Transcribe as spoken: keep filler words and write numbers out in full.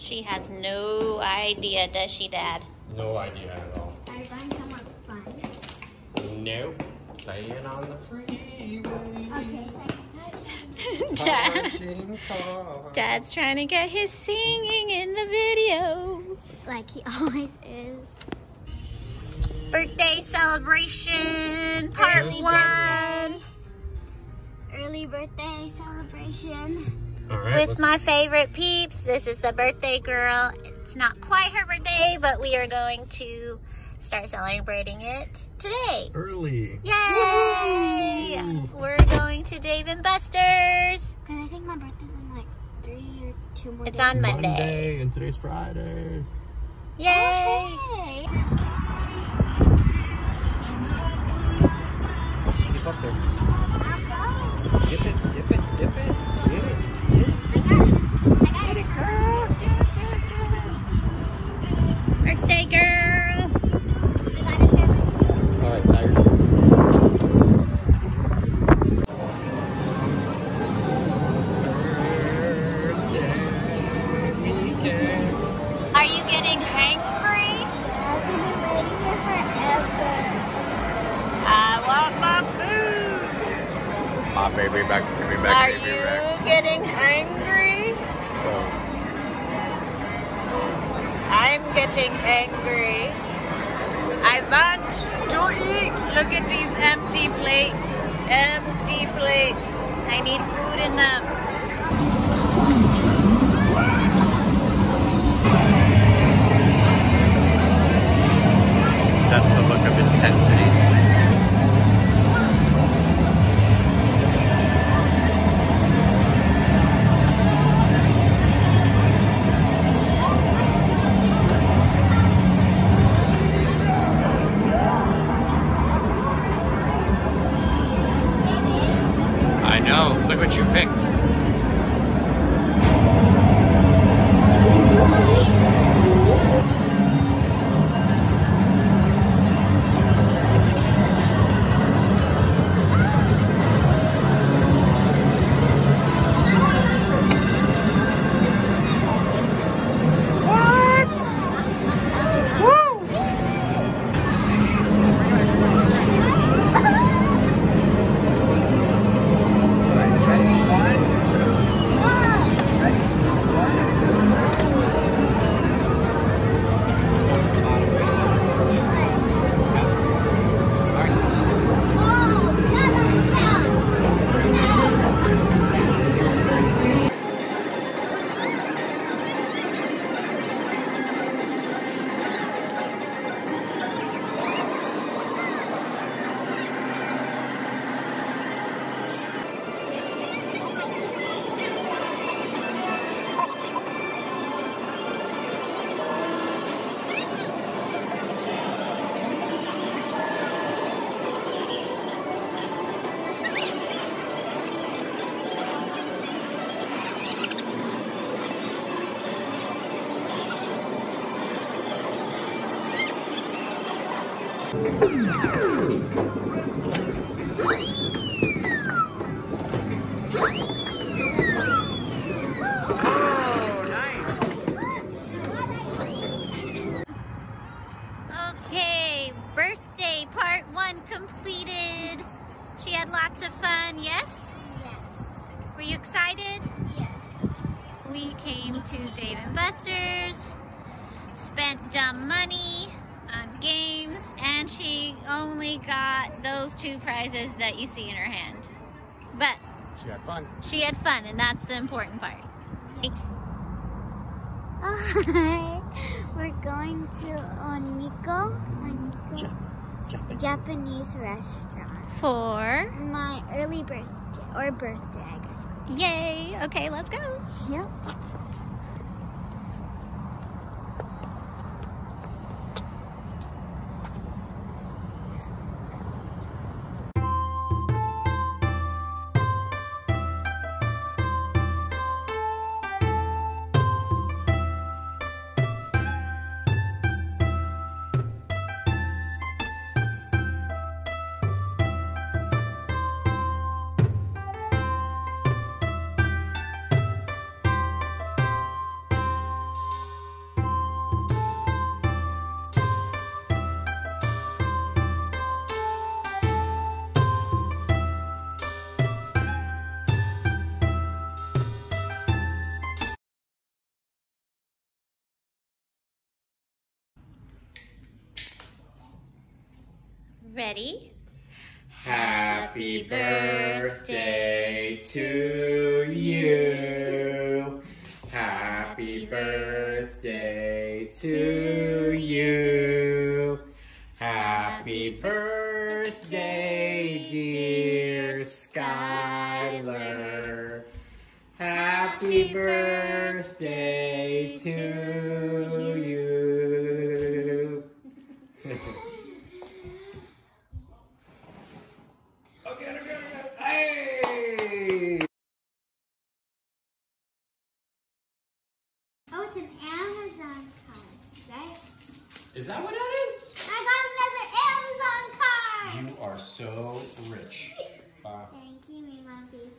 She has no idea, does she, Dad? No idea at all. Are you going somewhere fun? No. Playing on the freeway. Okay, second time. Dad. Dad's trying to get his singing in the videos. Like he always is. Birthday celebration, part Early one. Birthday. Early birthday celebration. All right, with my favorite peeps. This is the birthday girl. It's not quite her birthday, but we are going to start celebrating it today. Early. Yay! Woo! We're going to Dave and Buster's. Because I think my birthday's in like three or two more days. It's on Monday. Monday. And today's Friday. Yay! Okay. Get up there. Dip it, dip it, dip it. Get it. Get it, girl. Birthday girl. I got it. All right, tired. Are you getting hangry? I've been waiting here forever. I want my food. My baby back, baby back, Are baby back. Are you getting hangry? I'm getting angry. I want to eat. Look at these empty plates. Empty plates. I need food in them. That's the look of intensity. Look what you picked. Two prizes that you see in her hand, but she had fun. She had fun, and that's the important part. Hi, we're going to Uni'Ko, Uni'Ko Japanese restaurant for my early birthday or birthday, I guess. Yay! Okay, let's go. Yep. Ready? Happy birthday to you. Happy birthday to you. Happy birthday, dear Skyler. Happy birthday to you. Okay, okay, okay. Hey! Oh, it's an Amazon card, right? Is that what that is? I got another Amazon card! You are so rich. Wow. Thank you, Mama B.